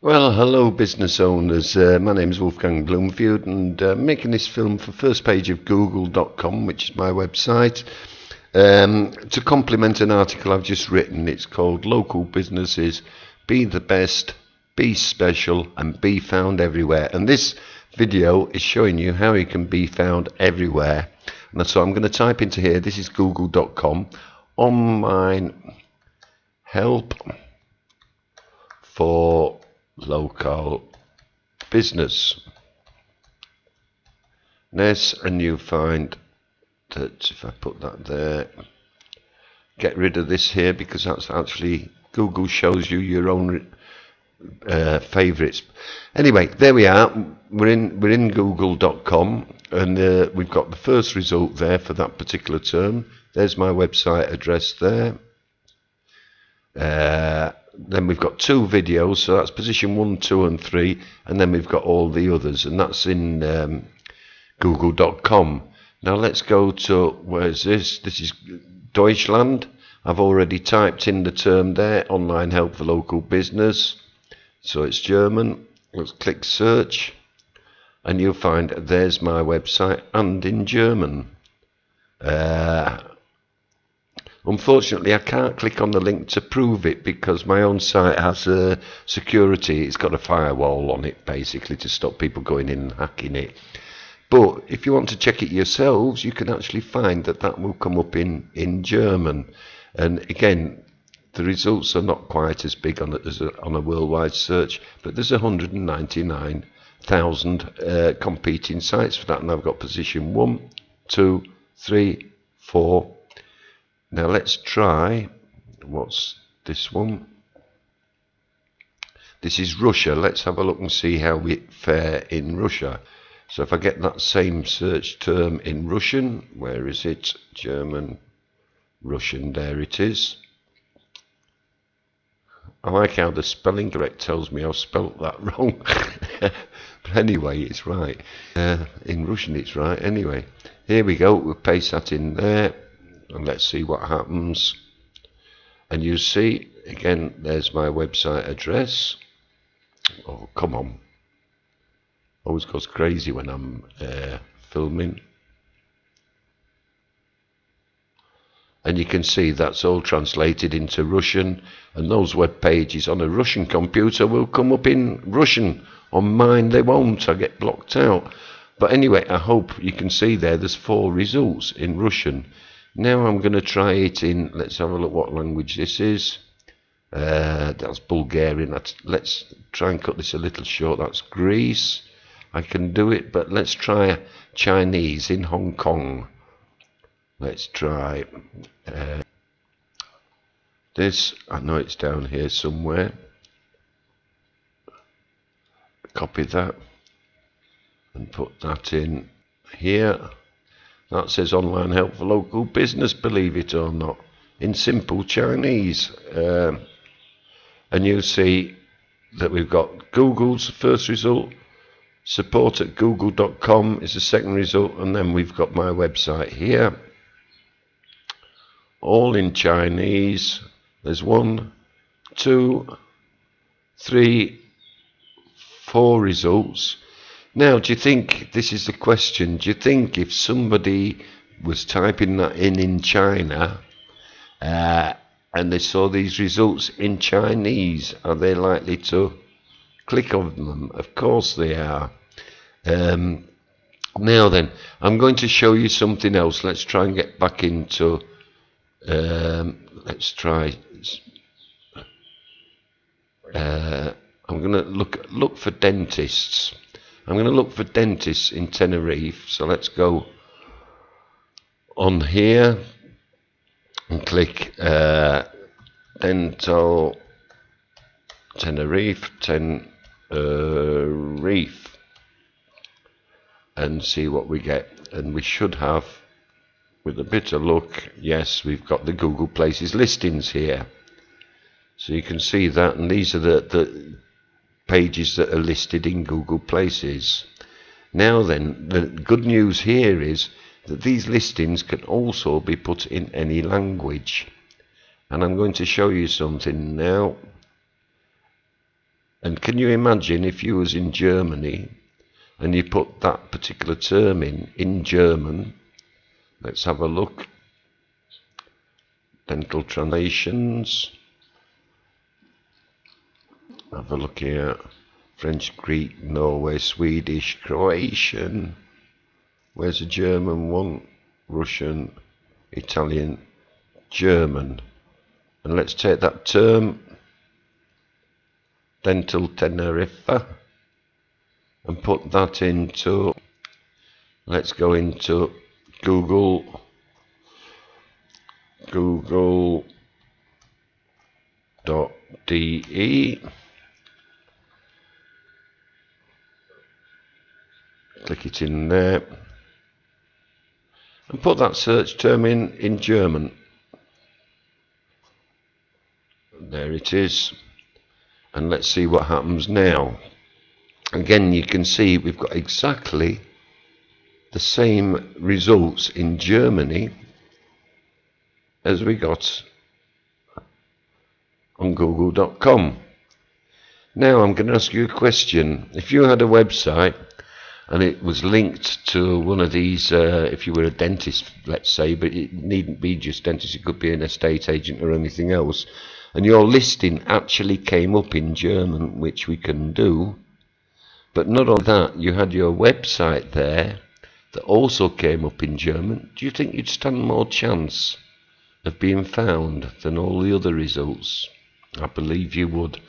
Well, hello business owners, my name is Wolfgang Bloomfield, and making this film for first page of google.com, which is my website, to complement an article I've just written. It's called Local Businesses, Be the Best, Be Special and Be Found Everywhere. And this video is showing you how you can be found everywhere. And so I'm going to type into here, this is google.com, online help for local business, and you find that if I put that there, get rid of this here, because that's actually Google shows you your own favorites. Anyway, there we are, we're in google.com, and we've got the first result there for that particular term. There's my website address there. Then we've got two videos, so that's position 1, 2 and 3, and then we've got all the others, and that's in google.com. Now let's go to, where's this? This is Deutschland. I've already typed in the term there, online help for local business, so it's German. Let's click search, and you'll find there's my website, and in German. Unfortunately, I can't click on the link to prove it, because my own site has a security. It's got a firewall on it, basically, to stop people going in and hacking it. But if you want to check it yourselves, you can actually find that that will come up in German. And again, the results are not quite as big on a worldwide search, but there's 199,000 competing sites for that, and I've got position 1, 2, 3, 4. Now let's try, what's this one? This is Russia. Let's have a look and see how we fare in Russia. So if I get that same search term in Russian, where is it? German, Russian, there it is. I like how the spelling correct tells me I've spelt that wrong. But anyway, it's right. In Russian it's right anyway. Here we go, we'll paste that in there. And let's see what happens. And you see, again, there's my website address. Oh, come on. Always goes crazy when I'm filming. And you can see that's all translated into Russian. And those web pages on a Russian computer will come up in Russian. On mine, they won't. I get blocked out. But anyway, I hope you can see there, there's 4 results in Russian. Now I'm going to try it in, let's have a look what language this is. That's Bulgarian. Let's try and cut this a little short. That's Greece. I can do it, but let's try Chinese in Hong Kong. Let's try this. I know it's down here somewhere. Copy that and put that in here. That says online help for local business, believe it or not, in simple Chinese. And you see that we've got Google's first result, support at google.com is the second result, and then we've got my website here, all in Chinese. There's 1, 2, 3, 4 results. Now, do you think, this is the question, do you think if somebody was typing that in China and they saw these results in Chinese, are they likely to click on them? Of course they are. Now then, I'm going to show you something else. Let's try and get back into, let's try, I'm going to look for dentists. I'm going to look for dentists in Tenerife, so let's go on here and click dental Tenerife, Tenerife, and see what we get. And we should have, with a bit of luck, yes, we've got the Google Places listings here, so you can see that, and these are the pages that are listed in Google Places. Now then, the good news here is that these listings can also be put in any language, and I'm going to show you something now. And can you imagine if you was in Germany and you put that particular term in German? Let's have a look. Dental translations. Have a look here. French, Greek, Norway, Swedish, Croatian. Where's the German one? Russian, Italian, German. And let's take that term, dental Tenerife, and put that into, let's go into Google, google.de, click it in there, and put that search term in German. There it is. And let's see what happens now. Again, you can see we've got exactly the same results in Germany as we got on google.com. Now I'm going to ask you a question. If you had a website and it was linked to one of these, if you were a dentist, let's say, but it needn't be just dentist, it could be an estate agent or anything else, and your listing actually came up in German, which we can do, but not on that, you had your website there that also came up in German, do you think you'd stand more chance of being found than all the other results? I believe you would.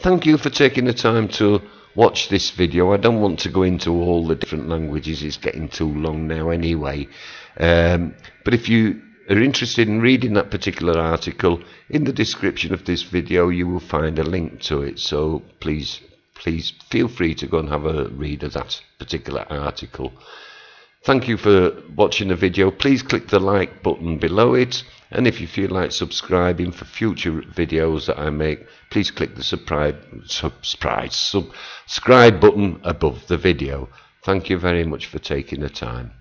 Thank you for taking the time to watch this video. I don't want to go into all the different languages, it's getting too long now anyway, but if you are interested in reading that particular article, in the description of this video you will find a link to it, so please feel free to go and have a read of that particular article. Thank you for watching the video. Please click the like button below it, and if you feel like subscribing for future videos that I make, please click the subscribe button above the video. Thank you very much for taking the time.